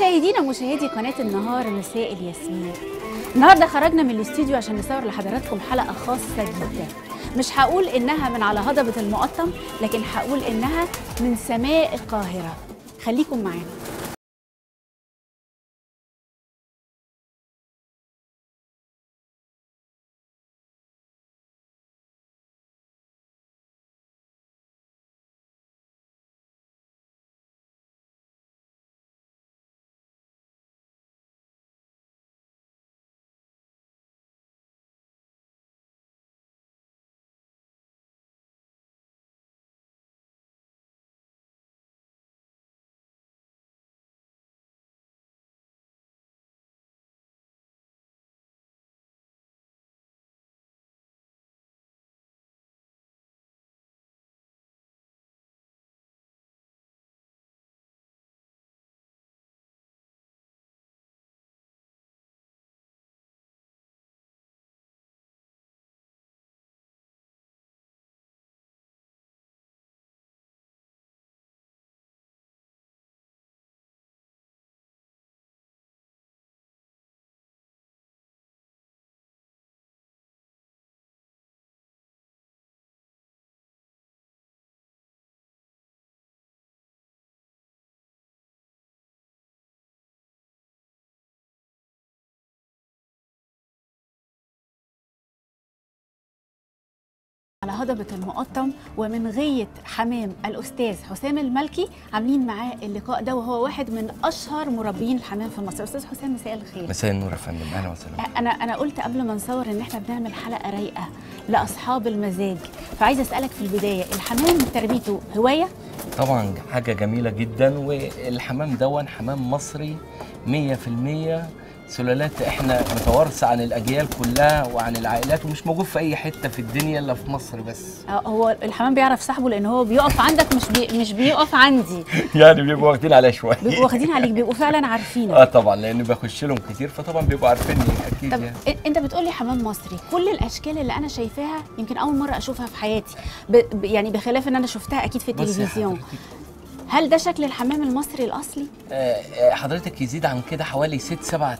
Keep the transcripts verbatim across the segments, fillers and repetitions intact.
مشاهدينا ومشاهدي قناه النهار مساء الياسمين. النهارده خرجنا من الاستوديو عشان نصور لحضراتكم حلقه خاصه جدا. مش هقول انها من على هضبه المقطم، لكن هقول انها من سماء القاهره. خليكم معانا. على هضبة المقطم ومن غية حمام الأستاذ حسام الملكي عاملين معاه اللقاء ده، وهو واحد من أشهر مربيين الحمام في مصر. أستاذ حسام مساء الخير. مساء النور يا فندم، أهلا وسهلا. أنا أنا قلت قبل ما نصور إن إحنا بنعمل حلقة رايقة لأصحاب المزاج، فعايزة أسألك في البداية، الحمام تربيته هواية؟ طبعا حاجة جميلة جدا، والحمام دون حمام مصري مية في المية، سلالات احنا متوارثه عن الاجيال كلها وعن العائلات، ومش موجود في اي حته في الدنيا الا في مصر بس. هو الحمام بيعرف صاحبه، لان هو بيقف عندك، مش بي مش بيقف عندي. يعني بيبقوا واخدين عليا شويه. بيبقوا واخدين عليك، بيبقوا فعلا عارفينك. اه طبعا، لان بخش لهم كتير، فطبعا بيبقوا عارفيني اكيد. طب يعني انت بتقول لي حمام مصري، كل الاشكال اللي انا شايفاها يمكن اول مره اشوفها في حياتي، ب... يعني بخلاف ان انا شفتها اكيد في التلفزيون. هل ده شكل الحمام المصري الاصلي؟ أه حضرتك يزيد عن كده حوالي ست سبعة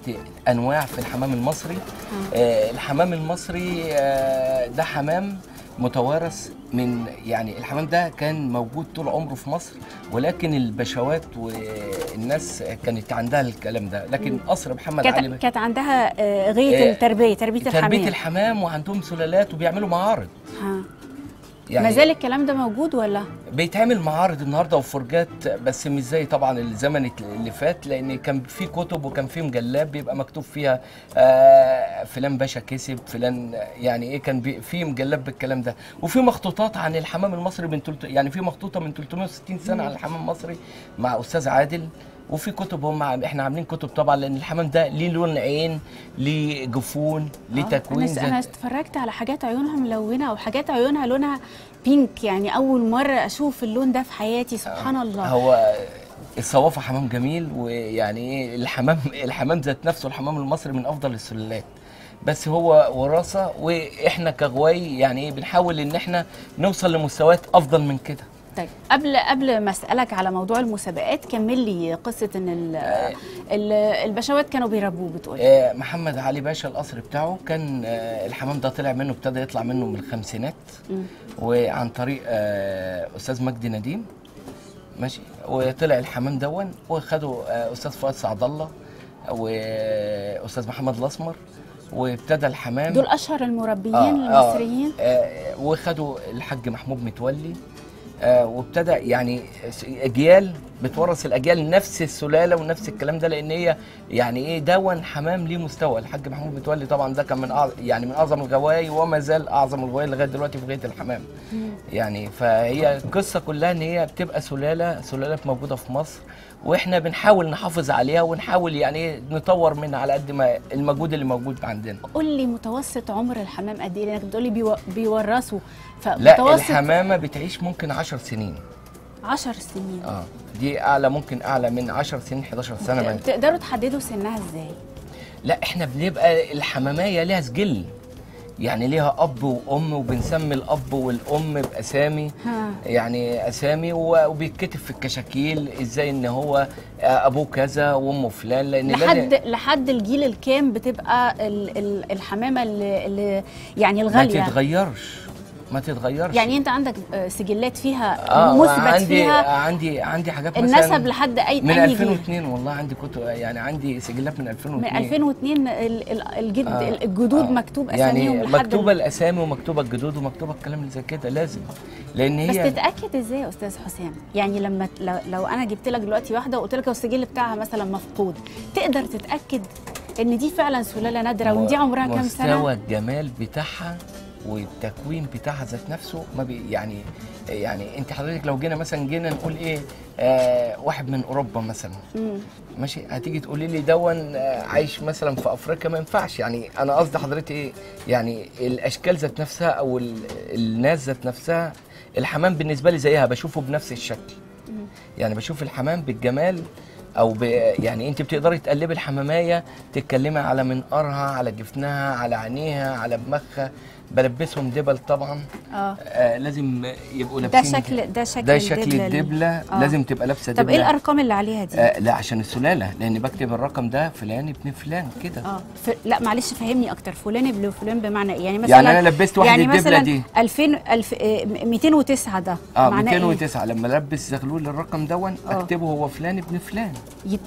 انواع في الحمام المصري. أه الحمام المصري أه ده حمام متوارث من، يعني الحمام ده كان موجود طول عمره في مصر، ولكن البشوات والناس كانت عندها الكلام ده، لكن قصر محمد علي باشا كانت عندها غاية التربيه، تربيه الحمام، تربيه الحمام، وعندهم سلالات وبيعملوا معارض. ها. يعني ما زال الكلام ده موجود ولا؟ بيتعمل معارض النهارده وفرجات، بس مش زي طبعا الزمن اللي فات، لان كان في كتب وكان في مجلات بيبقى مكتوب فيها آه فلان باشا كسب فلان، يعني ايه، كان في مجلات بالكلام ده، وفي مخطوطات عن الحمام المصري من تلت... يعني في مخطوطه من ثلاثمية وستين سنه عن الحمام المصري مع استاذ عادل، وفي كتب هم عم احنا عاملين كتب طبعا، لان الحمام ده ليه لون عين، ليه جفون، ليه تكوين. انا انا اتفرجت على حاجات عيونها ملونه، او حاجات عيونها لونها بينك، يعني اول مره اشوف اللون ده في حياتي، سبحان آه. الله. هو الصوافه حمام جميل، ويعني الحمام الحمام ذات نفسه، الحمام المصري من افضل السلالات، بس هو وراثه، واحنا كغواي يعني ايه بنحاول ان احنا نوصل لمستويات افضل من كده. طيب قبل قبل ما اسالك على موضوع المسابقات، كمل لي قصه ان آه البشوات كانوا بيربوه. بتقول آه محمد علي باشا القصر بتاعه كان آه الحمام ده طلع منه، ابتدى يطلع منه من الخمسينات، وعن طريق آه استاذ مجدي نديم، ماشي، وطلع الحمام دون، وخده آه استاذ فؤاد سعد الله واستاذ محمد الاسمر، وابتدى الحمام. دول اشهر المربيين آه المصريين. آه آه وخدوا الحاج محمود متولي، آه وابتدى يعني اجيال بتورث الاجيال نفس السلاله ونفس الكلام ده، لان هي يعني ايه دون حمام ليه مستوى. الحاج محمود متولي طبعا ده كان من أعظم، يعني من اعظم الغواي، وما زال اعظم الغواي لغايه دلوقتي في غايه الحمام. يعني فهي القصه كلها ان هي بتبقى سلاله سلالات موجوده في مصر، واحنا بنحاول نحافظ عليها ونحاول يعني نطور منها على قد ما المجهود اللي موجود عندنا. قول لي متوسط عمر الحمام قد ايه؟ لانك بتقول لي بيورثوا، لا الحمامه بتعيش ممكن عشر سنين. عشر سنين اه دي اعلى، ممكن اعلى من عشر سنين، حداشر سنه. بقى تقدروا تحددوا سنها ازاي؟ لا احنا بنبقى الحماميه ليها سجل، يعني ليها اب وام، وبنسمي الاب والام باسامي، يعني اسامي، وبيتكتب في الكشاكيل ازاي ان هو ابوه كذا وامه فلان، لان لحد لحد الجيل الكام بتبقى ال ال الحمامه اللي يعني الغاليه ما تتغيرش ما تتغيرش. يعني انت عندك سجلات فيها آه مثبت عندي فيها عندي عندي حاجات مثلا النسب لحد اي من ألفين واثنين. والله عندي كتب، يعني عندي سجلات من ألفين واثنين، من ألفين واثنين الجد آه الجدود آه مكتوب اساميهم، يعني مكتوبه الاسامي ومكتوبه الجدود ومكتوبه الكلام اللي زي كده لازم، لان هي بس تتاكد ازاي يا استاذ حسام؟ يعني لما لو انا جبت لك دلوقتي واحده وقلت لك السجل بتاعها مثلا مفقود، تقدر تتاكد ان دي فعلا سلاله نادره وان دي عمرها كام سنه؟ مستوى الجمال بتاعها والتكوين بتاعها ذات نفسه ما بي يعني يعني انت حضرتك لو جينا مثلا جينا نقول ايه آه واحد من اوروبا مثلا مم. ماشي، هتيجي تقولي لي دون آه عايش مثلا في افريقيا، ما ينفعش. يعني انا قصدي حضرتك ايه، يعني الاشكال ذات نفسها او الناس ذات نفسها. الحمام بالنسبه لي زيها، بشوفه بنفس الشكل مم. يعني بشوف الحمام بالجمال او ب... يعني انت بتقدري تقلبي الحمامايه، تتكلمي على منقارها، على جفنها، على عينيها، على بمخها. بلبسهم دبل طبعا آه. آه لازم يبقوا لابسين ده شكل ده شكل ده شكل الدبله آه. لازم تبقى لابسه دبله. طب ايه الارقام اللي عليها دي؟ آه لا عشان السلاله، لان بكتب الرقم ده فلان ابن فلان كده اه ف... لا معلش فهمني اكتر، فلان ابن فلان بمعنى ايه؟ يعني مثلا يعني انا لبست واحد يعني الدبله دي ألفين مئتين وتسعة ده اه مئتين وتسعة إيه؟ لما لبس زغلول الرقم دون اكتبه هو فلان ابن فلان،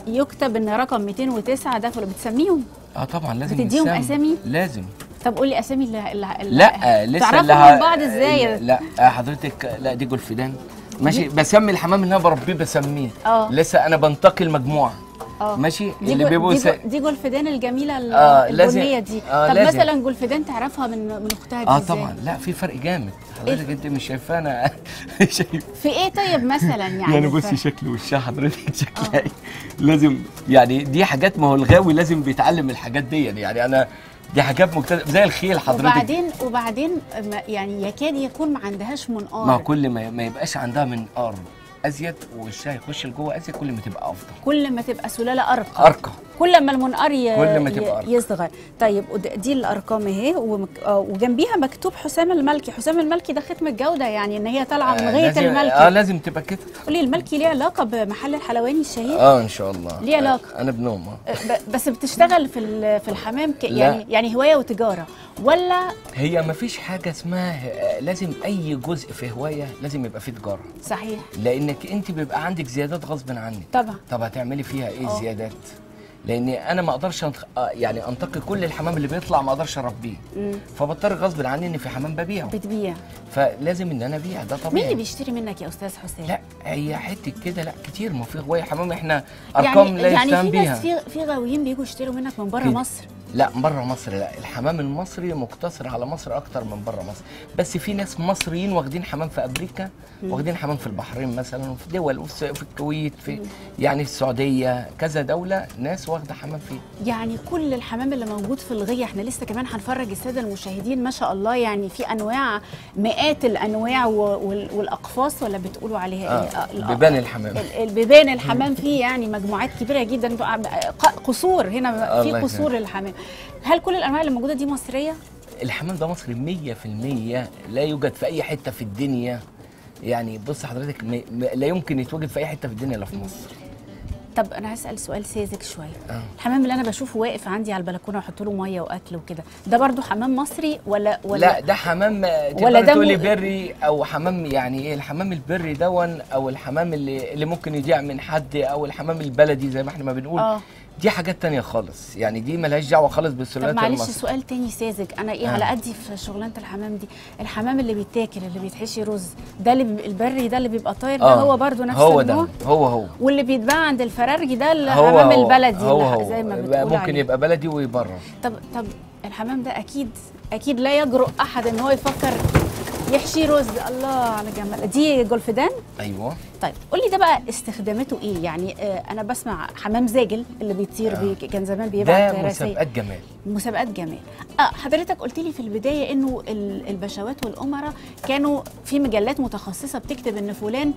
يكتب ان رقم مئتين وتسعة ده. بتسميهم اه طبعا لازم بتديهم اسامي لازم. طب قولي اسامي اللي اللي لا لسه تعرفوا من بعض ازاي؟ لا حضرتك لا دي جولفدان ماشي، بسمي الحمام اللي انا بربيه بسميه اه لسه انا بنتقي المجموعه اه ماشي دي اللي بيبقوا دي, دي جولفدان الجميله آه البنيه دي آه طب لازم. مثلا جولفدان تعرفها من من اختها دي اه طبعا ازاي؟ لا في فرق جامد حضرتك إيه؟ انت مش شايفاه انا شايف في ايه؟ طيب مثلا يعني يعني بصي شكل وشها حضرتك شكلها آه. لازم يعني دي حاجات، ما هو الغاوي لازم بيتعلم الحاجات دي، يعني انا دي حاجات مكتسبه زي الخيل حضرتك. وبعدين وبعدين يعني يكاد يكون ما عندهاش منقار، ما كل ما, ما يبقاش عندها منقار ازيد ووشها يخش لجوه ازيد، كل ما تبقى افضل، كل ما تبقى سلاله ارقى ارقى، كل ما المنقار ي... كل ما تبقى يصغر. طيب دي الارقام اهي، وجنبيها مكتوب حسام الملكي. حسام الملكي ده ختم الجوده، يعني ان هي طالعه من غايه الملكي اه لازم تبقى كده. قولي الملكي ليه علاقه بمحل الحلواني الشهير؟ اه ان شاء الله ليه علاقه. انا بنوم آه. بس بتشتغل في في الحمام ك... يعني يعني هوايه وتجاره ولا هي؟ ما فيش حاجه اسمها لازم، اي جزء في هوايه لازم يبقى فيه تجاره. صحيح، لانك انت بيبقى عندك زيادات غصب عنك طبعا. طب هتعملي فيها ايه أوه. زيادات؟ لان انا ما اقدرش أنتق... يعني انتقي كل الحمام اللي بيطلع، ما اقدرش اربيه، فبضطر غصب عني ان في حمام ببيعه. بتبيع فلازم ان انا ابيع، ده طبيعي. مين اللي بيشتري منك يا استاذ حسام؟ لا هي حته كده، لا كتير، ما في غوايه حمام احنا ارقام يعني لا يستهان بيها. يعني في ناس في غاويين بيجوا يشتروا منك من بره مصر؟ لا من بره مصر لا، الحمام المصري مقتصر على مصر اكتر من بره مصر، بس في ناس مصريين واخدين حمام في امريكا، واخدين حمام في البحرين مثلا، وفي دول في الكويت، في يعني في السعوديه، كذا دوله ناس واخده حمام فيه. يعني كل الحمام اللي موجود في الغيه، احنا لسه كمان هنفرج الساده المشاهدين ما شاء الله، يعني في انواع، مئات الانواع والاقفاص، ولا بتقولوا عليها ايه؟ آه بيبان الحمام، بيبان الحمام فيه يعني مجموعات كبيره جدا، قصور هنا آه في قصور الحمام. هل كل الانواع اللي موجوده دي مصريه؟ الحمام ده مصري مئة في المئة، لا يوجد في اي حته في الدنيا، يعني بص حضرتك م... لا يمكن يتوجد في اي حته في الدنيا الا في مصر. طب انا هسال سؤال ساذج شويه أه. الحمام اللي انا بشوفه واقف عندي على البلكونه واحط له ميه واكل وكده، ده برضو حمام مصري ولا ولا لا؟ ده حمام تقدر تقولي بري او حمام، يعني ايه الحمام البري دون، او الحمام اللي اللي ممكن يضيع من حد، او الحمام البلدي زي ما احنا ما بنقول أه. دي حاجات تانية خالص، يعني دي مالهاش دعوة خالص بالسلالات المصرية. طب معلش سؤال تاني ساذج، أنا إيه آه. على قدي في شغلانة الحمام دي، الحمام اللي بيتاكل اللي بيتحشي رز ده، اللي البري ده اللي بيبقى طاير ده آه. هو برضه نفس هو النوع؟ ده هو هو واللي بيتباع عند الفرارجي ده الحمام هو البلدي هو هو زي ما بتقول ممكن عليه. يبقى بلدي ويبرر. طب طب الحمام ده أكيد أكيد لا يجرؤ أحد إن هو يفكر يحشي رز. الله على جمال. دي جولفدان. ايوه. طيب قول لي ده بقى استخدامته ايه؟ يعني آه انا بسمع حمام زاجل اللي بيطير آه. بي كان زمان بيبعت رسائل. مسابقات جمال. مسابقات جمال. اه حضرتك قلت لي في البدايه انه الباشوات والامراء كانوا في مجلات متخصصه بتكتب ان فلان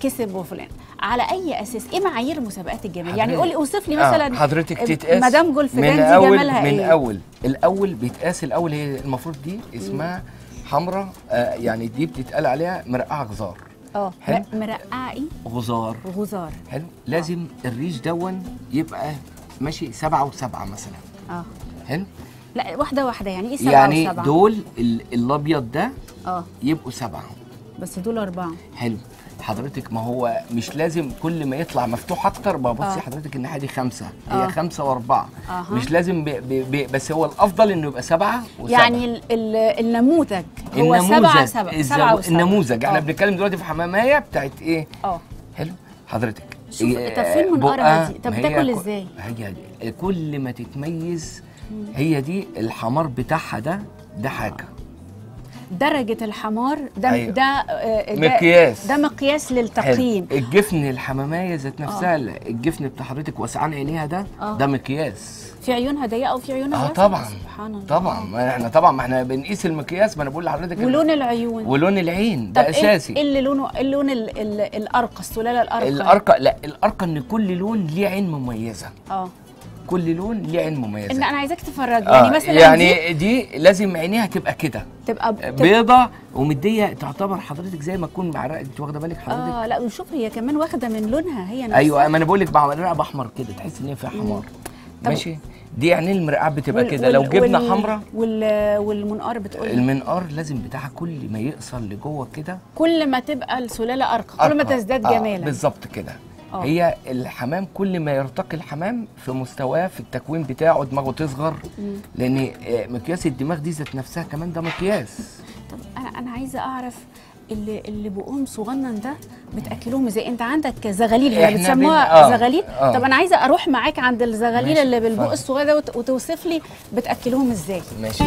كسب وفلان، على اي اساس؟ ايه معايير مسابقات الجمال؟ يعني قول لي اوصف لي مثلا آه. حضرتك تتقاس مدام جولفدان دي جمالها من ايه؟ من اول الاول بيتقاس الاول. هي المفروض دي اسمها حمراء آه يعني دي بتتقال عليها مرقعه غزار. اه مرقعه ايه؟ غزار. غزار حلو. لازم أوه. الريش دون يبقى ماشي سبعه وسبعه مثلا. اه حلو. لا واحده واحده. يعني ايه سبعه يعني وسبعه؟ يعني دول الابيض ده اه يبقوا سبعه بس دول اربعه. حلو حضرتك. ما هو مش لازم كل ما يطلع مفتوح اكتر. ما بصي حضرتك الناحيه دي خمسه. هي خمسه واربعه. أه. مش لازم بي بي بس هو الافضل انه يبقى سبعه وسبعه. يعني النموذج هو سبعه سبعه. سبعه وسبعه النموذج. احنا بنتكلم دلوقتي في حماميه بتاعت ايه؟ اه حلو حضرتك. شوف إيه طب فين منقرها دي؟ طب بتاكل ازاي؟ هي كل ما تتميز هي دي الحمار بتاعها ده ده حاجه. درجة الحمار ده أيوة. ده, ده مقياس. ده مقياس للتقييم. الجفن الحمامية ذات نفسها. آه. الجفن بتاع حضرتك وسعان عينيها ده آه. ده مقياس. في عيونها ضيقة وفي عيونها واسعة. اه طبعا سبحان الله. طبعا احنا طبعا ما احنا بنقيس المقياس. ما انا بقول لحضرتك. ولون العيون ولون العين ده اساسي. ايه اللي لونه اللون الارقى السلالة الارقى؟ الارقى لا الارقى ان كل لون ليه عين مميزة. اه كل لون ليه عين مميزه. ان انا عايزاك تفرجني آه. يعني مثلا يعني دي, دي لازم عينيها تبقى كده تبقى بيضه ومديه. تعتبر حضرتك زي ما تكون معرقه. انت واخده بالك حضرتك؟ اه لا وشوف هي كمان واخده من لونها هي نفسها. ايوه ما انا بقول لك معرقه باحمر كده تحس ان هي فيها حمار. ماشي دي يعني المرقعه بتبقى كده. لو جبنا حمراء والمنقار بتقول المنقار لازم بتاعها كل ما يقصر لجوه كده كل ما تبقى السلاله ارقى كل ما تزداد آه. جمالا. بالظبط كده. أوه. هي الحمام كل ما يرتقي الحمام في مستواه في التكوين بتاعه دماغه تصغر. مم. لان مقياس الدماغ دي ذات نفسها كمان ده مقياس. طب انا انا عايزه اعرف اللي اللي بقهم صغنن ده بتاكلوهم ازاي؟ انت عندك زغاليل اللي بتسموها آه. زغاليل. آه. طب انا عايزه اروح معاك عند الزغاليل اللي بالبق الصغير ده وتوصف لي بتاكلوهم ازاي. ماشي.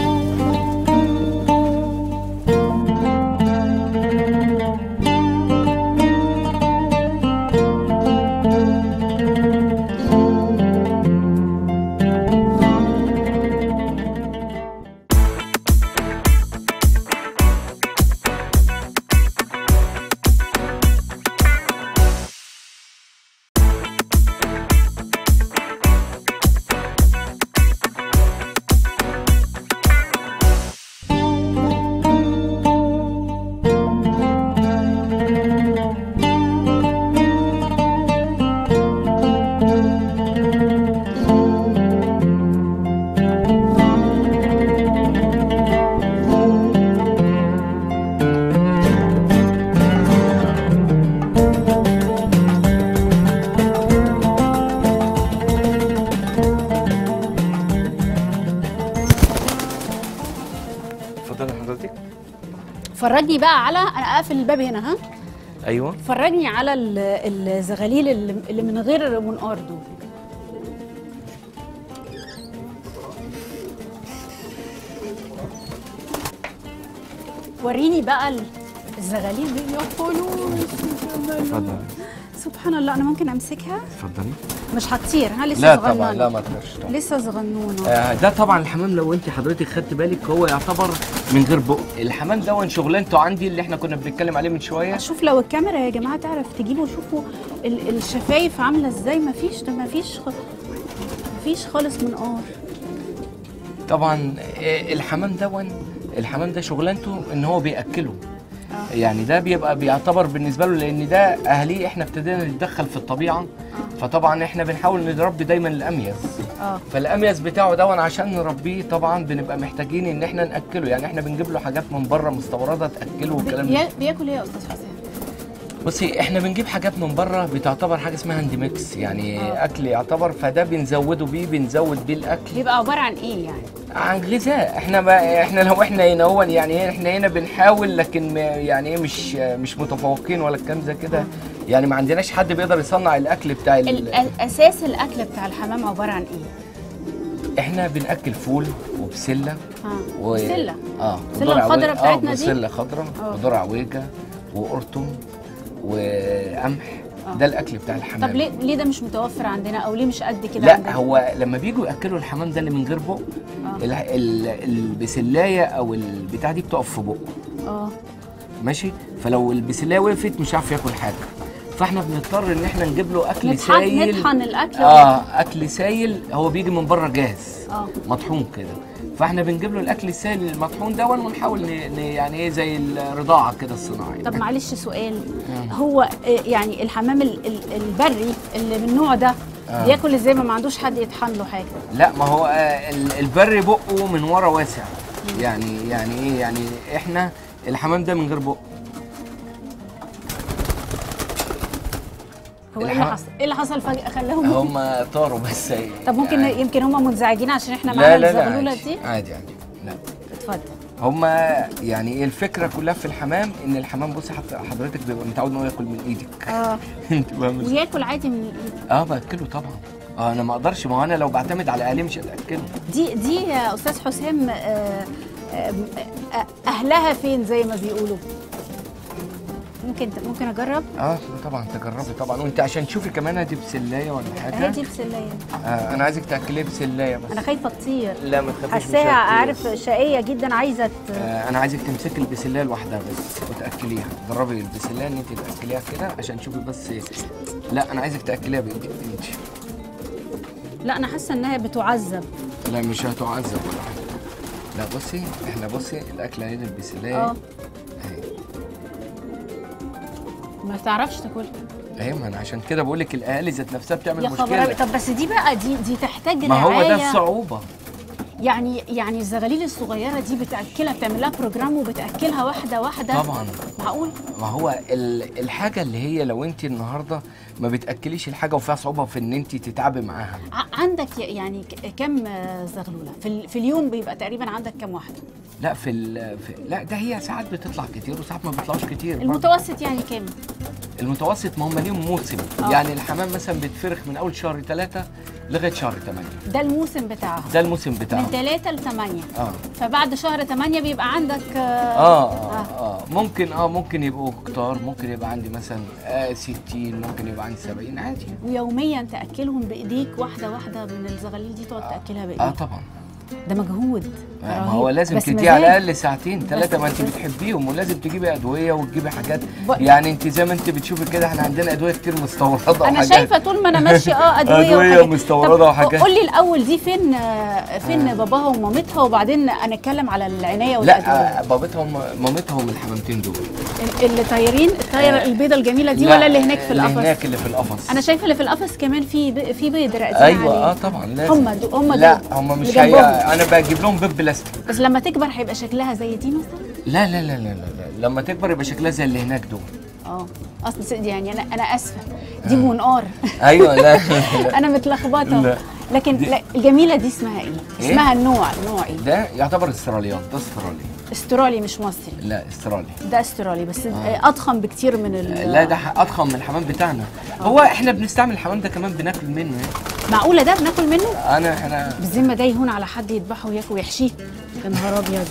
فرجني بقى على انا اقفل الباب هنا. ها ايوه فرجني على الزغاليل اللي من غير منقار دول. وريني بقى الزغاليل دي. يا فلوس اتفضلي. سبحان الله. انا ممكن امسكها؟ اتفضلي. مش هتطير ها لسه صغنونه؟ لا طبعا لا ما تطيرش لسه صغنونه. آه ده طبعا الحمام لو انت حضرتك خدت بالك هو يعتبر من غير بق. الحمام ده شغلانته عندي اللي احنا كنا بنتكلم عليه من شويه. شوف لو الكاميرا يا جماعه تعرف تجيبه وشوفوا الشفايف عامله ازاي. ما فيش ده ما فيش ما فيش خالص منقار. طبعا الحمام ده الحمام ده شغلانته ان هو بياكله. آه. يعني ده بيبقى بيعتبر بالنسبه له لان ده اهليه. احنا ابتدينا نتدخل في الطبيعه فطبعا احنا بنحاول نربي دايما الاميز. اه فالاميز بتاعه دون عشان نربيه طبعا بنبقى محتاجين ان احنا ناكله. يعني احنا بنجيب له حاجات من بره مستورده تاكله والكلام ده. بياكل ايه يا استاذ حسام؟ بصي احنا بنجيب حاجات من بره بتعتبر حاجه اسمها هاند ميكس يعني أوه. اكل يعتبر. فده بنزوده بيه بنزود بيه الاكل. بيبقى عباره عن ايه يعني؟ عن غذاء. احنا ما احنا لو احنا هنا هو يعني احنا هنا بنحاول لكن يعني ايه مش مش متفوقين ولا الكلام زي كده. يعني ما عندناش حد بيقدر يصنع الاكل بتاع الاساس. الاكل بتاع الحمام عباره عن ايه؟ احنا بناكل فول وبسله اه بسله اه السله الخضراء بتاعتنا دي اه بسله خضراء وذر عويجه وقرطم وقمح، ده الاكل بتاع الحمام. طب ليه ليه ده مش متوفر عندنا او ليه مش قد كده؟ لا عندنا؟ هو لما بييجوا ياكلوا الحمام ده اللي من غير بق آه. البسلايه او البتاع دي بتقف في بقه اه ماشي، فلو البسلايه وقفت مش عارف ياكل حاجه، فاحنا بنضطر ان احنا نجيب له اكل نتحن سايل، نطحن الاكل اه اكل سايل، هو بيجي من بره جاهز اه مطحون كده، فاحنا بنجيب له الاكل السائل المطحون ده ونحاول يعني ايه زي الرضاعه كده الصناعيه. طب معلش سؤال، هو يعني الحمام البري اللي من النوع ده آه. بياكل ازاي ما عندوش حد يطحن له حاجه؟ لا ما هو البري بقه من ورا واسع، يعني يعني ايه يعني احنا الحمام ده من غير بقه. هو ايه اللي حصل؟ ايه اللي حصل فجأة خلاهم هم طاروا بس؟ طب ممكن عادي. يمكن هم منزعجين عشان احنا معانا الزغلولة دي؟ عادي عادي لا اتفضل. هم يعني ايه الفكرة كلها في الحمام، ان الحمام بصي حضرتك بيبقى متعود ان هو ياكل من ايدك اه وياكل عادي من ايدك اه باكله طبعا اه انا ما اقدرش، ما هو انا لو بعتمد على اهلي مش هتاكله. دي دي يا استاذ حسام آه آه اهلها فين زي ما بيقولوا؟ ممكن ممكن اجرب؟ اه طبعا تجربي طبعا، وانت عشان تشوفي كمان هاتي بسلايه ولا حاجه؟ هاتي بسلايه آه انا عايزك تاكليه بسلايه بس. انا خايفه تطير. لا ما تخافيش، حاساها عارف شقيه جدا عايزه ت... آه انا عايزك تمسكي البسلايه لوحدها بس وتاكليها، جربي البسلايه ان انت تاكليها كده عشان تشوفي بس. لا انا عايزك تاكليها بايدك. لا انا حاسه انها بتعذب. لا مش هتعذب ولا حاجه. لا بصي احنا بصي الاكل اهي البسلايه اه ما تعرفش تاكل. ايوه ما انا عشان كده بقول لك الاهالي ذات نفسها بتعمل مشكله. طب بس دي بقى دي دي تحتاج رعايه. ما هو ده الصعوبه. يعني يعني الزغاليل الصغيره دي بتاكلها، بتعمل لها بروجرام وبتاكلها واحده واحده. طبعا معقول؟ ما هو الحاجه اللي هي لو انت النهارده ما بتاكليش الحاجه وفيها صعوبه في ان انت تتعبي معاها. عندك يعني كم زغلوله في, في اليوم بيبقى تقريبا؟ عندك كم واحده؟ لا في, في لا ده هي ساعات بتطلع كتير وساعات ما بتطلعش كتير. المتوسط يعني كام؟ المتوسط ما هم ليهم موسم أوه. يعني الحمام مثلا بيتفرخ من اول شهر ثلاثة لغايه شهر ثمانية. ده الموسم بتاعه. ده الموسم بتاعه من ثلاثة ل ثمانية اه فبعد شهر ثمانية بيبقى عندك آه آه, اه اه ممكن اه ممكن يبقوا كتار، ممكن يبقى عندي مثلا آه ستين، ممكن يبقى عندي سبعين عادي. ويوميا تاكلهم بايديك واحده واحده من الزغاليل دي، تقعد آه تاكلها بايديك؟ اه طبعا ده مجهود. ما هو لازم تديه على الاقل ساعتين ثلاثه، ما انت بتحبيهم ولازم تجيبي ادويه وتجيبي حاجات ب... يعني انت زي ما انت بتشوفي كده احنا عندنا ادويه كتير مستورده. انا شايفه طول ما انا ماشيه اه ادويه ادويه مستورده وحاجات. قول لي الاول دي فين فين آه. باباها ومامتها، وبعدين انا اتكلم على العنايه والادويه. لا بابتها ومامتها والحمامتين دول اللي طايرين الطايره آه. البيضه الجميله دي، ولا اللي هناك في القفص؟ اللي هناك اللي في القفص. انا شايفه اللي في القفص كمان في ب... في بيض راقدين عليه. ايوه اه طبعا لازم. هم دول هم دول. لا هم مش هي انا بجيب لهم بيض بلاستيك. بس لما تكبر هيبقى شكلها زي دي مثلا؟ لا لا لا لا لا لما تكبر يبقى شكلها زي اللي هناك دول. اه اصل يعني انا انا اسفه دي منقار. ايوه لا, لا. انا متلخبطه. لا. لكن دي. لا الجميله دي اسمها ايه؟ إيه؟ اسمها النوع نوع ايه؟ ده يعتبر استراليات، ده استرالي. استرالي مش مصري. لا استرالي. ده استرالي بس آه. اضخم بكتير من ال لا ده اضخم من الحمام بتاعنا. آه. هو احنا بنستعمل الحمام ده كمان بناكل منه يعني. معقوله ده بناكل منه؟ انا انا بالذمه ده يهون على حد يذبحه وياكل ويحشيه؟ يا نهار ابيض.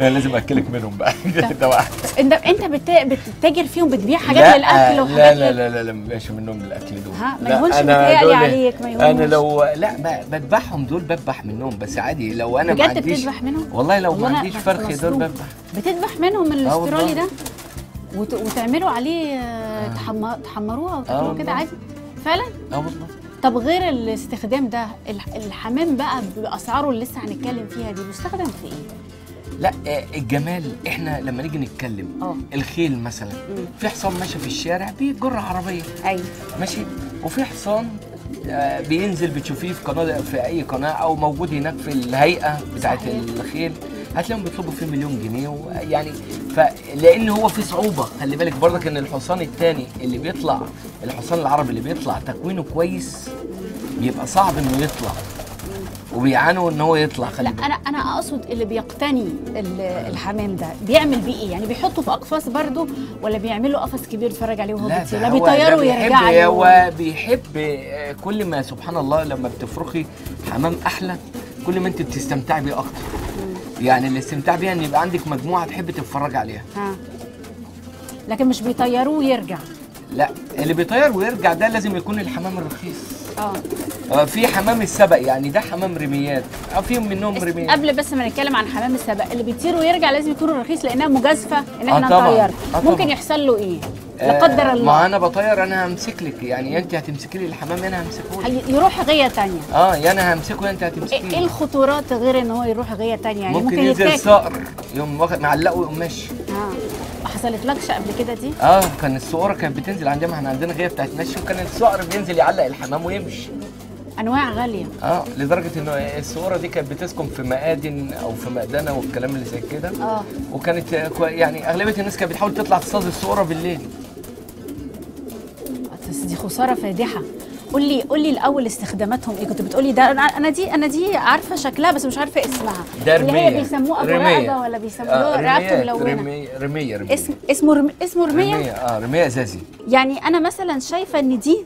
انا لازم اكلك منهم بقى. ده واحد. انت انت بتتاجر فيهم، بتبيع حاجات للاكل وحاجات لا لا لا لا لا ما بيبقاش منهم للاكل دول. ها ما يهونش بيتهيألي عليك، ما يهونش. انا لو لا بذبحهم دول بذبح منهم بس عادي لو انا ما عنديش. بجد بتذبح منهم؟ والله لو ما عنديش فرخ دول بذبح. بتذبح منهم الاسترالي ده وتعملوا عليه تحمروها وتاكلوه كده عادي فعلا؟ اه والله. طب غير الاستخدام ده الحمام بقى باسعاره اللي لسه هنتكلم فيها دي بيستخدم في ايه؟ لا الجمال احنا لما نيجي نتكلم أوه. الخيل مثلا مم. في حصان ماشي في الشارع بيجر عربيه ايوه ماشي، وفي حصان بينزل بتشوفيه في قناه في اي قناه او موجود هناك في الهيئه بتاعه الخيل هتلاقيهم بيطلبوا فيه مليون جنيه يعني. فلان هو في صعوبه خلي بالك برضك ان الحصان الثاني اللي بيطلع الحصان العربي اللي بيطلع تكوينه كويس بيبقى صعب انه يطلع وبيعانوا ان هو يطلع خلي بالك. لا انا انا اقصد اللي بيقتني الحمام ده بيعمل بيه ايه؟ يعني بيحطه في اقفاص برضه ولا بيعمل له قفص كبير يتفرج عليه وهو بيطير؟ لا بيطيره ويرجع له. هو بيحب كل ما سبحان الله لما بتفرخي حمام احلى كل ما انت بتستمتعي بيه اكتر. يعني الاستمتاع بيها ان يبقى عندك مجموعه تحب تتفرج عليها. ها. لكن مش بيطيروه ويرجع. لا، اللي بيطير ويرجع ده لازم يكون الحمام الرخيص. اه. في حمام السبق، يعني ده حمام رميات، اه فيهم منهم رميات. قبل بس ما نتكلم عن حمام السبق، اللي بيطير ويرجع لازم يكون رخيص لانها مجازفه ان احنا نطير. آه ممكن يحصل له ايه؟ لا قدر الله. ما انا بطير انا همسك لك، يعني انت هتمسكي لي الحمام انا همسكه لك. يروح غايه ثانيه. اه يا انا همسكه انت هتمسكيه. ايه الخطورات غير ان هو يروح غايه ثانيه؟ يعني ممكن, ممكن ينزل صقر يقوم واخد معلقه ويقوم ماشي. اه. ما حصلتلكش قبل كده دي؟ اه كان الصقوره كانت بتنزل عندنا، احنا عندنا غايه بتاعت مشي، وكان الصقر بينزل يعلق الحمام ويمشي. انواع غاليه. اه لدرجه ان الصقوره دي كانت بتسكن في مآدن او في مأدنه والكلام اللي زي كده. اه وكانت يعني اغلبيه الناس كانت بتحاول تطلع تصطاد الصقوره بالليل. بس دي خساره فادحه. قول لي قول لي الاول استخداماتهم ايه؟ كنت بتقولي ده انا دي انا دي عارفه شكلها بس مش عارفه اسمها. ده رميه. اللي هي بيسموه ابو رقبه ولا بيسموه رقبته ملونه؟ رميه رميه رميه. اسم اسمه رمي اسمه رميه؟ رميه اه رميه ازازي. يعني انا مثلا شايفه ان دي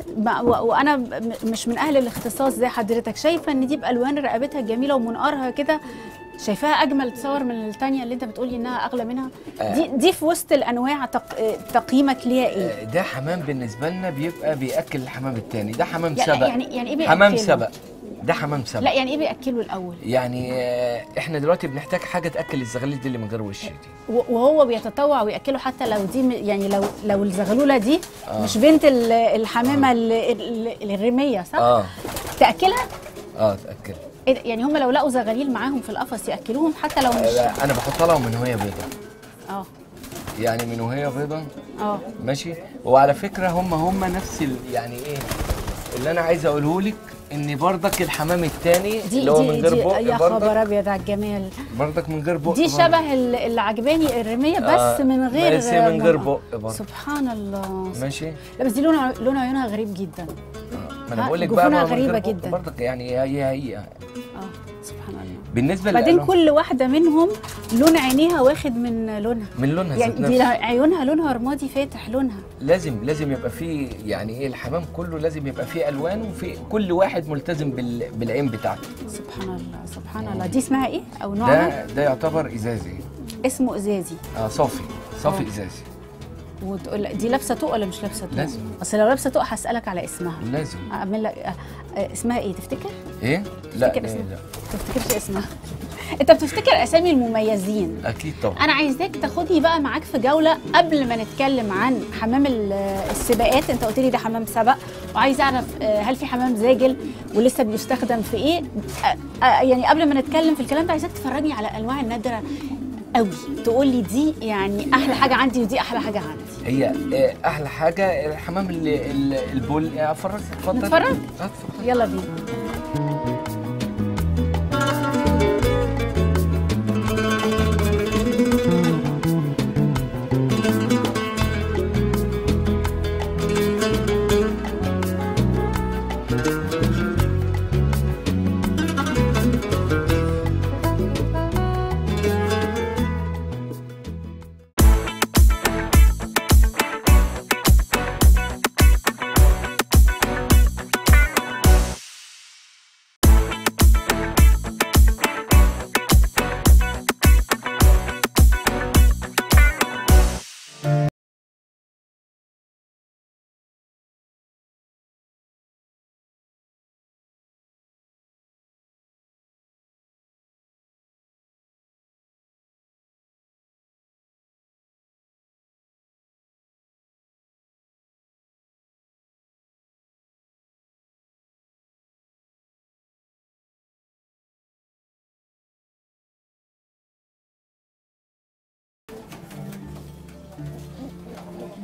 وانا مش من اهل الاختصاص زي حضرتك، شايفه ان دي بالوان رقبتها الجميله ومنقارها كده شايفاها اجمل تصور من الثانيه اللي انت بتقولي انها اغلى منها. آه. دي دي في وسط الانواع تق... تقييمك ليها ايه؟ ده حمام بالنسبه لنا بيبقى بياكل الحمام الثاني، ده حمام يعني سبق. يعني يعني ايه بياكله؟ حمام سبق. ده حمام سبق. لا يعني ايه بياكله الاول؟ يعني آه احنا دلوقتي بنحتاج حاجه تاكل الزغاليل دي اللي من غير وش دي، وهو بيتطوع وياكله حتى لو دي يعني لو لو الزغلوله دي آه. مش بنت الحمامه آه. الرميه صح؟ اه تاكلها؟ اه تاكلها. يعني هم لو لقوا زغاليل معاهم في القفص ياكلوهم حتى لو مش؟ لا انا بحط لهم من وهي بيضه. اه يعني من وهي بيضه. اه ماشي. وعلى فكره هم هم نفس يعني ايه اللي انا عايز اقوله لك، ان بردك الحمام الثاني اللي هو من غير بق. يا خبر ابيض على الجمال. بردك من غير بق. دي شبه اللي عجباني الرميه بس آه من غير بس من غير بق برضه. سبحان الله. ماشي. لا بس دي لون لون عيونها غريب جدا. ما انا بقول لك بقى جفونها غريبه جدا برضك، يعني هي هي اه سبحان الله. بالنسبه بعدين كل واحده منهم لون عينيها واخد من لونها من لونها يعني دي عيونها لونها رمادي فاتح لونها. لازم لازم يبقى في يعني ايه الحمام كله لازم يبقى فيه الوان، وفي كل واحد ملتزم بال... بالعين بتاعته. سبحان الله سبحان الله. دي اسمها ايه او نوعها؟ ده ده يعتبر ازازي. اسمه ازازي. اه صافي صافي أوه. ازازي. وتقول دي لابسه طوق ولا مش لابسه طوق؟ لازم. اصل لو لابسه طوق هسالك على اسمها. لازم اعمل لك اسمها ايه تفتكر؟ ايه؟ لا تفتكر اسمها؟ لا تفتكرش اسمها. انت بتفتكر اسامي المميزين. اكيد طبعا. انا عايزاك تاخدني بقى معاك في جوله قبل ما نتكلم عن حمام السباقات. انت قلت لي ده حمام سبق، وعايز اعرف هل في حمام زاجل ولسه بيستخدم في ايه؟ يعني قبل ما نتكلم في الكلام ده عايزاك تفرجني على الانواع النادره قوي، تقول لي دي يعني احلى حاجه عندي ودي احلى حاجه عندي. هي احلى حاجه الحمام اللي البول. افرج اتفضل اتفرج يلا بينا.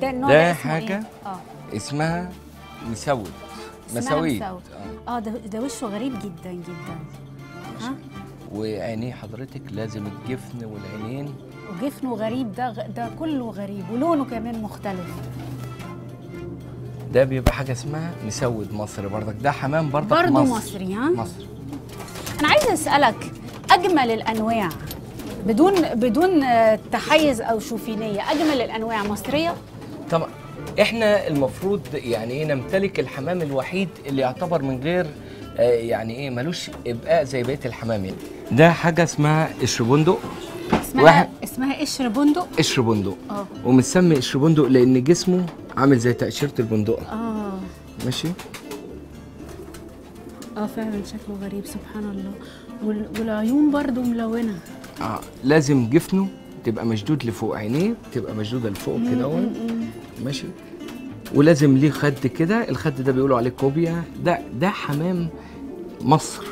ده, ده حاجه إيه؟ آه. اسمها مسود. مساويد. اه اه ده ده وشه غريب جدا جدا. ها وعينيه حضرتك لازم الجفن والعينين، وجفنه غريب ده ده كله غريب، ولونه كمان مختلف. ده بيبقى حاجه اسمها مسود مصري برضك. ده حمام برضك برضه مصر. مصري. ها مصري. انا عايزه اسالك اجمل الانواع بدون بدون تحيز او شوفينيه، اجمل الانواع مصريه؟ طبعا احنا المفروض يعني نمتلك الحمام الوحيد اللي يعتبر من غير يعني ايه ملوش ابقاء زي بقيه الحمام يعني. ده حاجه اسمها قشر بندق. اسمها واحد اسمها قشر بندق. قشر بندق اه، ومتسمي قشر بندق لان جسمه عامل زي تقشيره البندقه. اه ماشي. اه فعلا شكله غريب سبحان الله. والعيون برضو ملونه. اه لازم جفنه تبقى مشدود لفوق، عينيه تبقى مشدوده لفوق كده ماشي. ولازم ليه خد كده، الخد ده بيقولوا عليه كوبيا. ده ده حمام مصر.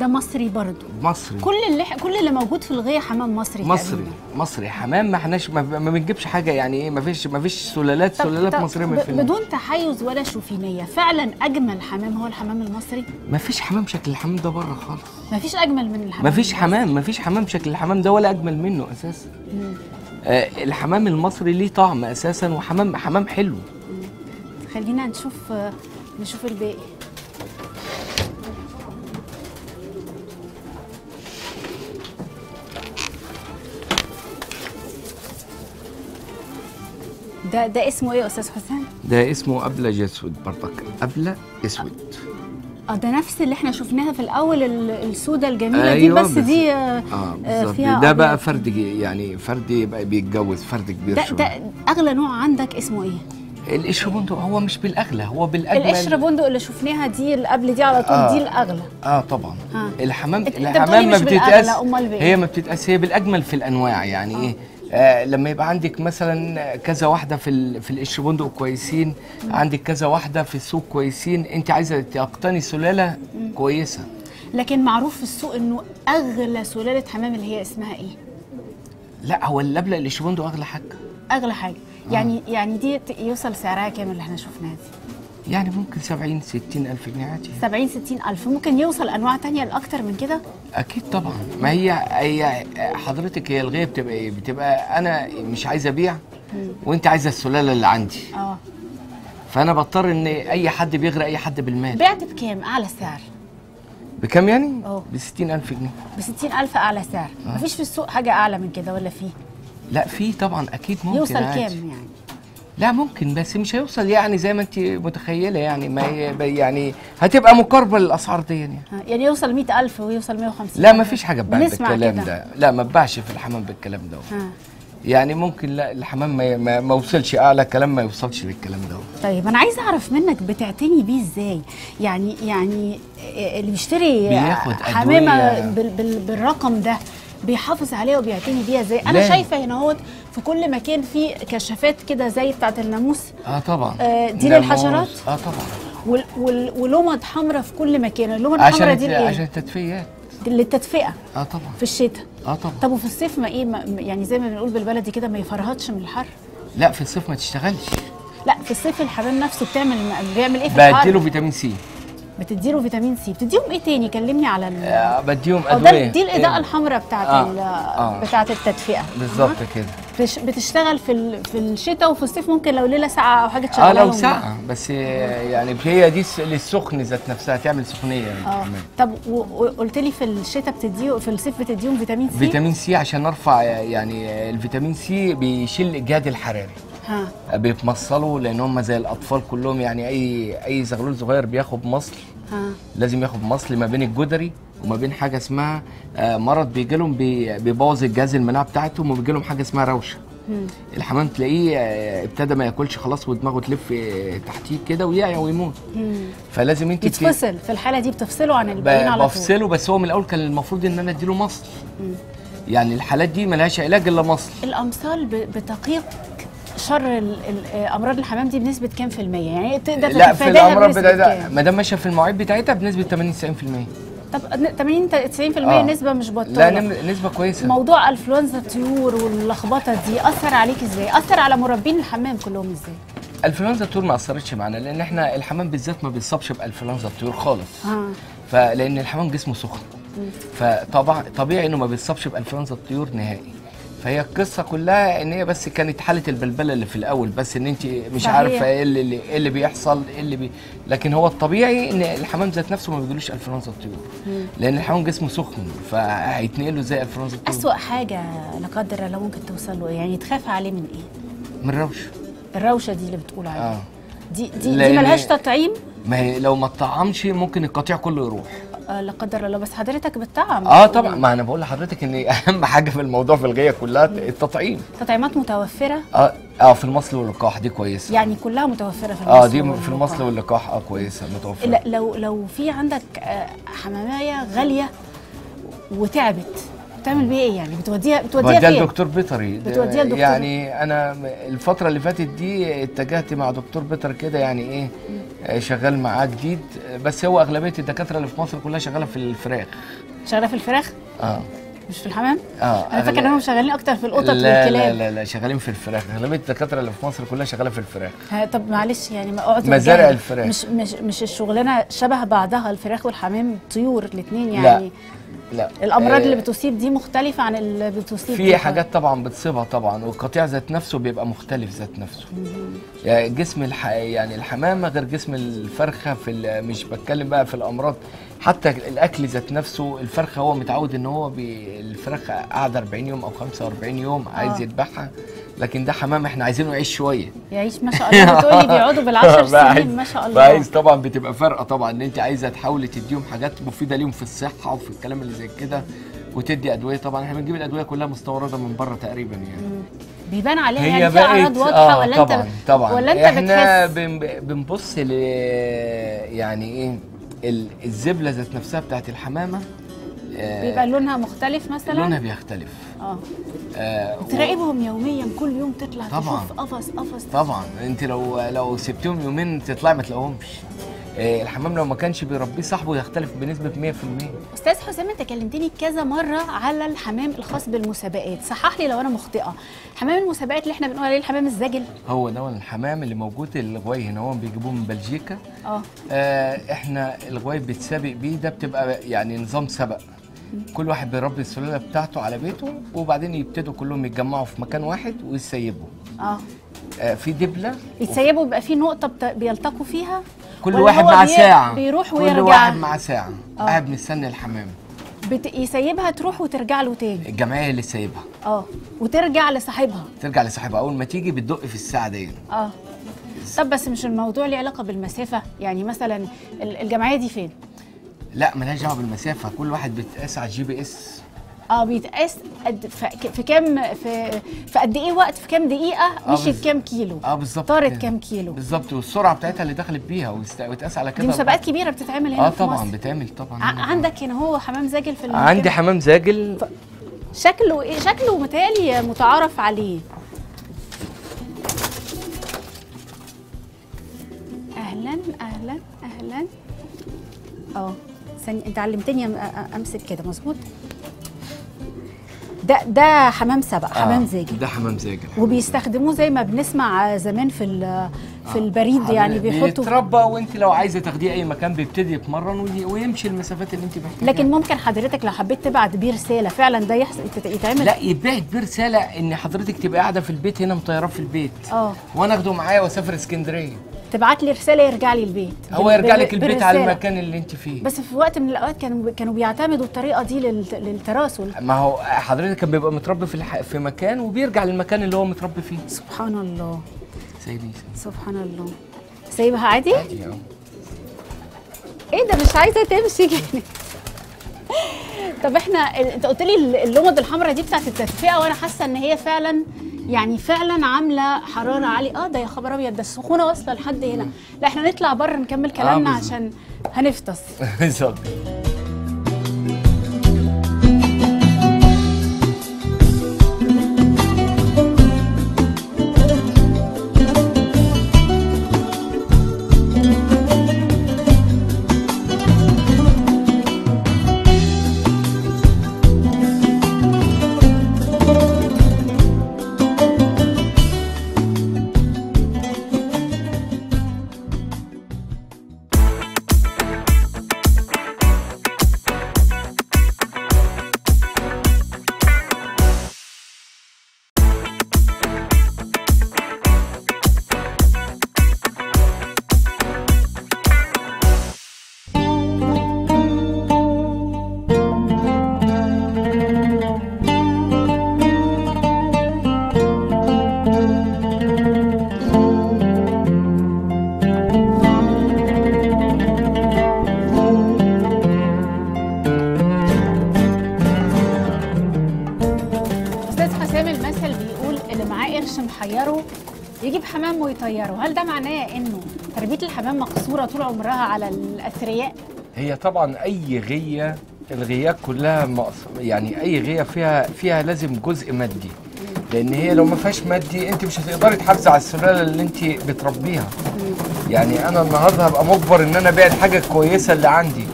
ده مصري برضه. مصري. كل اللي كل اللي موجود في الغيه حمام مصري. مصري تقريبا. مصري حمام، ما احناش ما بنجيبش حاجه يعني ايه، ما فيش ما فيش سلالات سلالات مصريه من فين، بدون تحيز ولا شوفينيه. فعلا اجمل حمام هو الحمام المصري. ما فيش حمام شكل الحمام ده بره خالص. ما فيش اجمل من الحمام. ما فيش حمام ما فيش حمام شكل الحمام ده ولا اجمل منه اساسا. آه الحمام المصري ليه طعم اساسا، وحمام حمام حلو. خلينا نشوف نشوف الباقي. ده ده اسمه ايه يا استاذ حسام؟ ده اسمه قبلة اسود برضك. قبلة اسود اه ده نفس اللي احنا شفناها في الاول السودة الجميله. أيوة دي بس, بس دي آه آه فيها ده بقى فرد، يعني فرد يبقى بيتجوز، فرد كبير. ده, ده اغلى نوع عندك اسمه ايه؟ القشر بندق. هو مش بالاغلى، هو بالاجمل. القشر بندق اللي شفناها دي اللي قبل دي على طول آه دي الاغلى. اه طبعا آه. الحمام الحمام ما بتتقاس، هي ما بتتقاس، هي بالاجمل في الانواع يعني آه. ايه آه لما يبقى عندك مثلا كذا واحده في في القشر بندق كويسين، م. عندك كذا واحده في السوق كويسين، انت عايزه تقتني سلاله م. كويسه. لكن معروف في السوق انه اغلى سلاله حمام اللي هي اسمها ايه؟ لا هو القبلة القشر بندق اغلى حاجه. اغلى حاجه يعني آه. يعني دي يوصل سعرها كام اللي احنا شفناها دي؟ يعني ممكن سبعين ستين ألف جنيه عادي. سبعين ستين ألف. ممكن يوصل أنواع تانية لأكتر من كده؟ أكيد طبعا. ما هي هي حضرتك هي الغاية بتبقى إيه؟ بتبقى أنا مش عايز أبيع وأنت عايزة السلالة اللي عندي. أه فأنا بضطر إن أي حد بيغرق أي حد بالمال. بعت بكام أعلى سعر؟ بكام يعني؟ أه ب ستين ألف جنيه. ب ستين ألف أعلى سعر، آه. مفيش في السوق حاجة أعلى من كده ولا فيه؟ لا في طبعا اكيد ممكن يوصل كام يعني؟ لا ممكن بس مش هيوصل يعني زي ما انت متخيله يعني، ما يعني هتبقى مقاربه للاسعار دي يعني. يعني يوصل مية ألف ويوصل مية وخمسين. لا ما فيش حاجه تباع بالكلام ده، لا ما تباعش في الحمام بالكلام ده يعني. ممكن لا الحمام ما, ما وصلش اعلى كلام، ما يوصلش للكلام ده. طيب انا عايزه اعرف منك بتعتني بيه ازاي؟ يعني يعني اللي بيشتري حمامه بالرقم ده بيحافظ عليها وبيعتني بيها ازاي؟ انا شايفه هنا اهوت في كل مكان في كشافات كده زي بتاعه الناموس. اه طبعا. آه دي للحشرات. اه طبعا. ولمض حمراء في كل مكان. اللمض الحمراء دي ليه؟ عشان التدفئات. للتدفئه. اه طبعا. في الشتاء. اه طبعا. طب وفي الصيف ما ايه ما يعني زي ما بنقول بالبلدي كده ما يفرهدش من الحر؟ لا في الصيف ما تشتغلش. لا في الصيف الحمام نفسه بتعمل بيعمل ايه في الحر؟ بديله فيتامين سي. بتديله فيتامين سي. بتديهم ايه تاني؟ كلمني على ال آه بديهم ادويه. ده دي الاضاءه إيه؟ الحمراء بتاعت آه آه بتاعت التدفئه بالظبط كده. بتشتغل في في الشتاء وفي الصيف ممكن لو ليله ساعه او حاجه تشغلها. اه لو ساعه بس يعني هي دي للسخن ذات نفسها، تعمل سخونيه يعني. اه طب وقلت لي في الشتاء بتديه، في الصيف بتديهم فيتامين سي. فيتامين سي عشان نرفع يعني، الفيتامين سي بيشيل الجهد الحراري. ها. بيتمصلوا لان هم زي الاطفال كلهم يعني، اي اي زغلول صغير بياخد مصل. ها. لازم ياخد مصل ما بين الجدري وما بين حاجه اسمها مرض بيجي لهم بيبوظ الجهاز المناعه بتاعتهم، وبيجي لهم حاجه اسمها روشه. مم. الحمام تلاقيه ابتدى ما ياكلش خلاص ودماغه تلف تحتيه كده ويقع ويموت. مم. فلازم انت بتفصل في الحاله دي، بتفصله عن الباقيين على طول. بفصله بس هو من الاول كان المفروض ان انا اديله مصل. مم. يعني الحالات دي ملهاش علاج الا مصل. الامصال بتقيق شر امراض الحمام دي بنسبه كام في الميه؟ يعني تقدر تتفاداها؟ لا في الامراض بتاعتها ما دام ماشيه في المواعيد بتاعتها بنسبه تمانين تسعين في المية. طب تمانين تسعين في المية آه. نسبه مش بطاله. لا نسبه كويسه. موضوع انفلونزا الطيور واللخبطه دي اثر عليك ازاي؟ اثر على مربين الحمام كلهم ازاي؟ انفلونزا الطيور ما اثرتش معانا لان احنا الحمام بالذات ما بيتصابش بانفلونزا الطيور خالص. آه. فلان الحمام جسمه سخن. فطبعا طبيعي انه ما بيتصابش بانفلونزا الطيور نهائي. فهي القصه كلها ان هي بس كانت حاله البلبله اللي في الاول، بس ان انت مش عارفه ايه اللي ايه اللي بيحصل ايه اللي بي... لكن هو الطبيعي ان الحمام ذات نفسه ما بيجيلوش انفلونزا الطيور لان الحمام جسمه سخن، فهيتنقل له ازاي انفلونزا الطيور؟ اسوء حاجه لا قدر الله ممكن توصل له يعني، تخاف عليه من ايه؟ من الروشه. الروشه دي اللي بتقول عليها. آه. دي دي, دي ملهاش تطعيم؟ ما هي لو ما اتطعمش ممكن القطيع كله يروح. آه لا قدر الله، بس حضرتك بتطعم. اه طبعا، ما انا بقول لحضرتك ان اهم حاجه في الموضوع في الغيه كلها التطعيم. تطعيمات متوفره؟ اه اه في المصل واللقاح دي كويسه. يعني كلها متوفره في المصل؟ اه دي في المصل واللقاح اه كويسه متوفره. لا لو لو في عندك حماميه غاليه وتعبت بتعمل بيه ايه يعني؟ بتوديها بتوديها فين؟ بوديها لدكتور بيطري. بتوديها لدكتور يعني. انا الفتره اللي فاتت دي اتجهت مع دكتور بيطري كده، يعني ايه شغال معاه جديد، بس هو اغلبيه الدكاتره اللي في مصر كلها شغاله في الفراخ. شغاله في الفراخ؟ اه مش في الحمام؟ اه انا فاكر انهم شغالين اكتر في القطط والكلاب. لا لا لا شغالين في الفراخ، اغلبيه الدكاتره اللي في مصر كلها شغاله في الفراخ. طب معلش يعني ما اقعد مزارع الفراخ، مش مش مش الشغلانه شبه بعضها؟ الفراخ والحمام طيور الاثنين يعني. لا. لا الامراض آه اللي بتصيب دي مختلفه عن اللي بتصيب في حاجات طبعا بتصيبها طبعا، والقطيع ذات نفسه بيبقى مختلف ذات نفسه. يعني جسم الح... يعني الحمامه غير جسم الفرخه في ال... مش بتكلم بقى في الامراض، حتى الاكل ذات نفسه. الفرخه هو متعود ان هو بي... الفرخه قاعده أربعين يوم او خمسة وأربعين يوم عايز يذبحها، لكن ده حمام احنا عايزينه يعيش شويه. يعيش ما شاء الله، بتقولي بيقعدوا بالعشر سنين ما شاء الله. عايز طبعا بتبقى فارقه طبعا ان انت عايزه تحاولي تديهم حاجات مفيده ليهم في الصحه وفي الكلام اللي زي كده، وتدي ادويه. طبعا احنا بنجيب الادويه كلها مستورده من بره تقريبا يعني. بيبان عليها يعني في اعراض واضحه؟ آه ولا طبعًا انت ب... طبعا ولا انت احنا بتحس؟ بنبص ل يعني ايه الزبله ذات نفسها بتاعت الحمامه، بيبقى لونها مختلف مثلا؟ لونها بيختلف اه, آه تراقبهم و... يوميا، كل يوم تطلع طبعًا تشوف قفص قفص. طبعا انت لو لو سبتهم يومين تطلعي ما تلاقوهمش. آه الحمام لو ما كانش بيربيه صاحبه يختلف بنسبه مية في المية. استاذ حسام، انت كلمتني كذا مره على الحمام الخاص بالمسابقات، صحح لي لو انا مخطئه. حمام المسابقات اللي احنا بنقول عليه الحمام الزاجل هو ده الحمام اللي موجود الغوايه هنا، هو بيجيبوه من بلجيكا. اه احنا الغوايه بتسابق بيه، ده بتبقى يعني نظام سبق، كل واحد بيربي السلاله بتاعته على بيته، وبعدين يبتدوا كلهم يتجمعوا في مكان واحد ويتسيبوا. اه في دبله يتسيبوا، بيبقى في نقطه بيلتقوا فيها، كل واحد مع ساعه بيروح ويرجع. كل واحد مع ساعه قاعد بنستنى الحمام يسيبها تروح وترجع له تاني. الجمعيه اللي تسيبها اه وترجع لصاحبها. ترجع لصاحبها اول ما تيجي بتدق في الساعه دي. اه طب بس مش الموضوع ليه علاقه بالمسافه؟ يعني مثلا الجمعيه دي فين؟ لا مالهاش دعوه بالمسافه، كل واحد بيتقاس على الجي بي اس. اه بيتقاس في كام، في في قد ايه وقت، في كام دقيقه مشيت كام كيلو. اه بالظبط طارت كام كيلو بالظبط، والسرعه بتاعتها اللي دخلت بيها ويتقاس على كده. دي مسابقات كبيره بتتعمل هنا؟ اه طبعا بتعمل طبعا. عندك هنا هو حمام زاجل في المكان؟ عندي حمام زاجل. ف... شكله ايه؟ شكله متهيألي متعارف عليه. اهلا اهلا اهلا. اه ثانيه، انت علمتني امسك كده مظبوط. ده ده حمام سبق. آه حمام زاجل. ده حمام زاجل وبيستخدموه زي ما بنسمع زمان في في آه البريد، يعني بيحطوا بيتربى، وانت لو عايزه تاخديه اي مكان بيبتدي يتمرن ويمشي المسافات اللي انت محتاجاها. لكن ممكن حضرتك لو حبيت تبعت بيه رساله فعلا ده يحصل يتعمل؟ لا يتبعت بيه رساله ان حضرتك تبقى قاعده في البيت هنا مطيراه في البيت اه وانا اخده معايا واسافر اسكندريه. تبعت لي رساله يرجع لي البيت، هو يرجع لك البيت بالرسالة. على المكان اللي انت فيه. بس في وقت من الاوقات كانوا كانوا بيعتمدوا الطريقه دي للتراسل. ما هو حضرتك كان بيبقى متربي في الح... في مكان وبيرجع للمكان اللي هو متربي فيه. سبحان الله. سايبيه سبحان الله. سايبها عادي؟ عادي اه. ايه ده مش عايزه تمشي كده. طب احنا انت قلت لي اللمض الحمراء دي بتاعت التدفئه، وانا حاسه ان هي فعلا يعني فعلا عامله حراره عاليه. اه ده يا خبر ابيض، ده السخونه واصله لحد هنا. لا احنا نطلع بره نكمل كلامنا آه عشان هنفطس. بالظبط. حسام المثل بيقول اللي معاه قرش محيره يجيب حمام ويطيره، هل ده معناه انه تربيه الحمام مقصوره طول عمرها على الاثرياء؟ هي طبعا اي غيه، الغيات كلها مقصوره، يعني اي غيه فيها فيها لازم جزء مادي، لان هي لو ما فيهاش مادي انت مش هتقدري تحافظي على السلاله اللي انت بتربيها. يعني انا النهارده هبقى مجبر ان انا ابيع الحاجه الكويسه اللي عندي،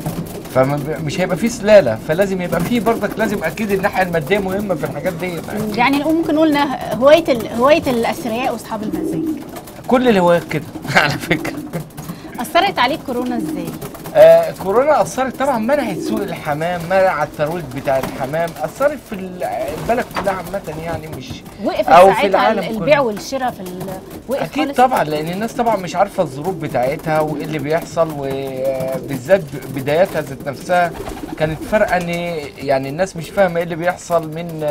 فمش هيبقى فيه سلاله، فلازم يبقى فيه برضك، لازم اكيد الناحيه الماديه مهمه في الحاجات دي. يعني, يعني ممكن نقول هوايه ال... هوايه الاثرياء واصحاب المزاج. كل الهوايات كده على فكره. اثرت عليك كورونا ازاي؟ آه كورونا اثرت طبعا، منعت سوق الحمام، منعت الترويج بتاع الحمام، اثرت في البلد كلها عامه، يعني مش وقفت او في العالم كله البيع والشراء في ال... وقف اكيد طبعا، لان الناس طبعا مش عارفه الظروف بتاعتها وايه اللي بيحصل، وبالذات بداياتها ذات نفسها كانت فارقه، ان يعني الناس مش فاهمه ايه اللي بيحصل، من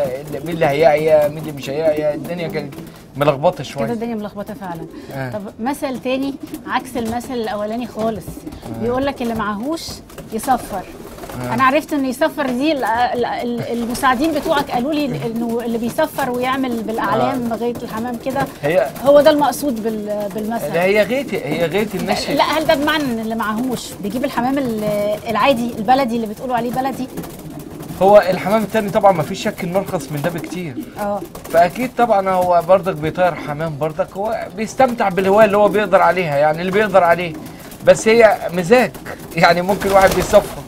مين اللي هيعيا، مين اللي مش هيعيا، الدنيا كانت ملخبطه شويه كده، الدنيا ملخبطه فعلا. آه. طب مثل تاني عكس المثل الاولاني خالص. آه. بيقول لك اللي معهوش يسفر. آه. انا عرفت ان يسفر دي المساعدين بتوعك قالوا لي انه اللي بيسفر ويعمل بالاعلام. آه. غايه الحمام كده، هو ده المقصود بالمثل. لا هي غايه، هي غايه المشي. لا هل ده بمعنى ان اللي معهوش بيجيب الحمام العادي البلدي اللي بتقولوا عليه بلدي؟ هو الحمام التاني طبعا ما فيش شك انه ارخص من ده بكتير. اه فاكيد طبعا هو برضك بيطير حمام، برضك هو بيستمتع بالهوايه اللي هو بيقدر عليها، يعني اللي بيقدر عليه، بس هي مزاج، يعني ممكن واحد بيصفر.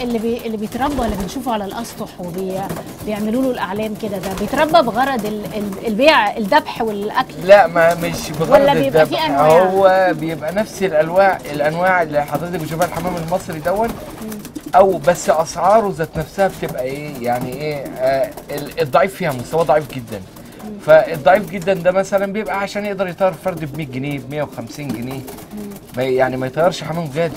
اللي بي... اللي بيتربى، اللي بنشوفه على الاسطح وبيعملوا وبي... له الاعلام كده، ده بيتربى بغرض ال... البيع، الذبح والاكل. لا ما مش بغرض الذبح، هو بيبقى نفس الانواع الانواع اللي حضرتك بتشوفها الحمام المصري دون، او بس اسعاره ذات نفسها بتبقى ايه، يعني ايه، آه الضعيف فيها مستوى ضعيف جدا، فالضعيف جدا ده مثلا بيبقى عشان يقدر يطير فرد ب مية جنيه، ب مية وخمسين جنيه، يعني ما يطيرش حمام غالي،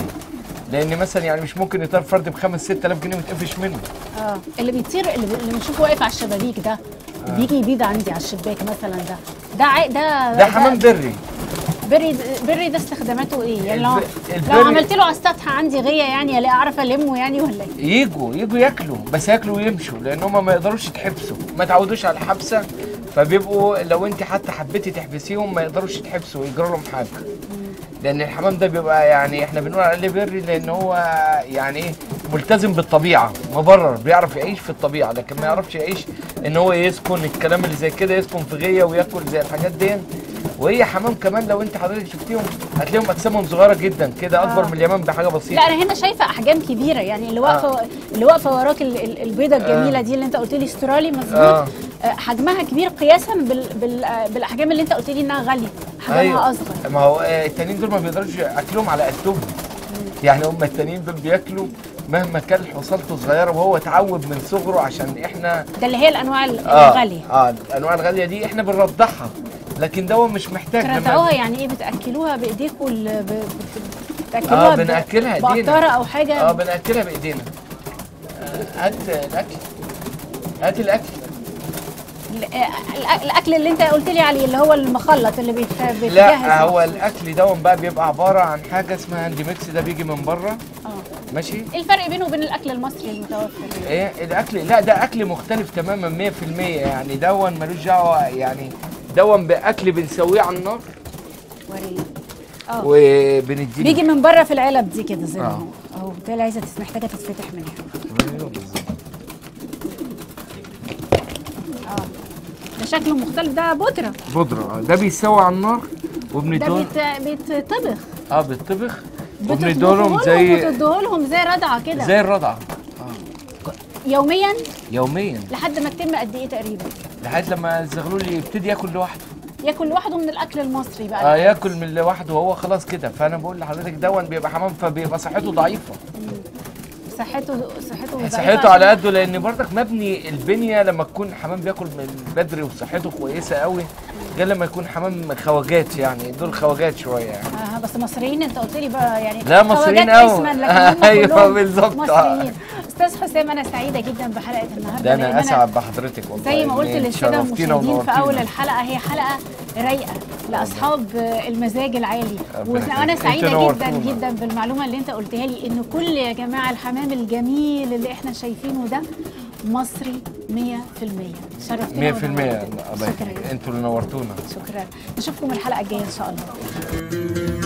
لان مثلا يعني مش ممكن يطير فرد ب خمسة ستة آلاف جنيه ويتقفش منه. اه اللي بيطير، اللي بنشوفه واقف على الشبابيك ده، آه. بيجي يبيض عندي على الشباك مثلا، ده ده ده ده حمام بري. بري بري ده استخداماته ايه؟ يعني لو لو عملت له على السطح عندي غيه، يعني الاقي اعرف المه يعني ولا ايه؟ يجوا يجوا ياكلوا، بس ياكلوا ويمشوا، لان هم ما يقدروش يتحبسوا، ما تعودوش على الحبسه، فبيبقوا لو انت حتى حبيتي تحبسيهم ما يقدروش يتحبسوا، يجرى لهم حاجه. لان الحمام ده بيبقى، يعني احنا بنقول عليه بري لان هو يعني ايه، ملتزم بالطبيعه، مبرر، بيعرف يعيش في الطبيعه، لكن ما يعرفش يعيش ان هو يسكن الكلام اللي زي كده، يسكن في غيه وياكل زي الحاجات دي. وهي حمام كمان لو انت حضرتك شفتيهم هتلاقيهم اجسامهم صغيره جدا كده، اكبر آه. من اليمن بحاجه بسيطه. لا انا هنا شايفه احجام كبيره، يعني اللي واقفه آه. اللي واقفه وراك البيضه الجميله آه. دي اللي انت قلت لي استرالي، مظبوط. آه. حجمها كبير قياسا بال... بال... بالاحجام اللي انت قلت لي انها غاليه، حجمها أيوه. اصغر. ما هو التانيين دول ما بيقدروش اكلهم على قدهم، يعني هم التانيين دول بياكلوا مهما كان حصلته صغيره، وهو اتعود من صغره، عشان احنا ده اللي هي الانواع الغاليه. اه, آه. الانواع الغاليه دي احنا بنرضعها، لكن ده مش محتاج. ترضعوها يعني ايه؟ بتاكلوها بايديكم؟ ب... بتاكلوها؟ اه بناكلها بقطاره او حاجه؟ اه بناكلها بايدينا. هات الاكل، هات الاكل، الاكل اللي انت قلت لي عليه اللي هو المخلط اللي بيتجهز. لا هو الاكل دون بقى بيبقى عباره عن حاجه اسمها هاند ميكس، ده بيجي من بره. اه ماشي. ايه الفرق بينه وبين الاكل المصري المتوفر؟ ايه الاكل؟ لا ده اكل مختلف تماما مية في المية، يعني دون ملوش دعوه، يعني دون باكل بنسويه على النار. وريني. اه وبنديه بيجي من بره في العلب دي كده زي ما هو اهو، ده عايزه محتاجه تتفتح منها. ايوه بالظبط. اه ده شكله مختلف، ده بودره. بودره ده بيتسوى على النار وبندوره، ده بيتطبخ. اه بيتطبخ وبندورهم زي بتديهولهم زي رضعه كده، زي الرضعه. اه يوميا يوميا لحد ما تتم قد ايه تقريبا؟ لحد لما الزغلول يبتدي ياكل لوحده، ياكل لوحده من الاكل المصري بقى. اه ياكل من لوحده وهو خلاص كده. فانا بقول لحضرتك دون بيبقى حمام، فبيبقى صحته ضعيفه. صحته صحته ضعيفه، صحته على قده، لان برضك مبني البنيه، لما تكون حمام بياكل من بدري وصحته كويسه قوي، غير لما يكون حمام خواجات، يعني دول خواجات شويه يعني. اه بس مصريين انت قلت لي بقى، يعني لا مصريين قوي. ايوه بالظبط مصريين. استاذ حسام انا سعيده جدا بحلقه النهارده، ده انا اسعد بحضرتك والله، زي ما قلت للساده المشاهدين في اول الحلقه، هي حلقه رايقه لاصحاب المزاج العالي، وانا سعيده جدا جدا بالمعلومه اللي انت قلتها لي، ان كل يا جماعه الحمام الجميل اللي احنا شايفينه ده مصري مية في المية. شرفتونا مية في المية. الله يخليك، انتوا اللي نورتونا. شكرا، نشوفكم الحلقه الجايه ان شاء الله.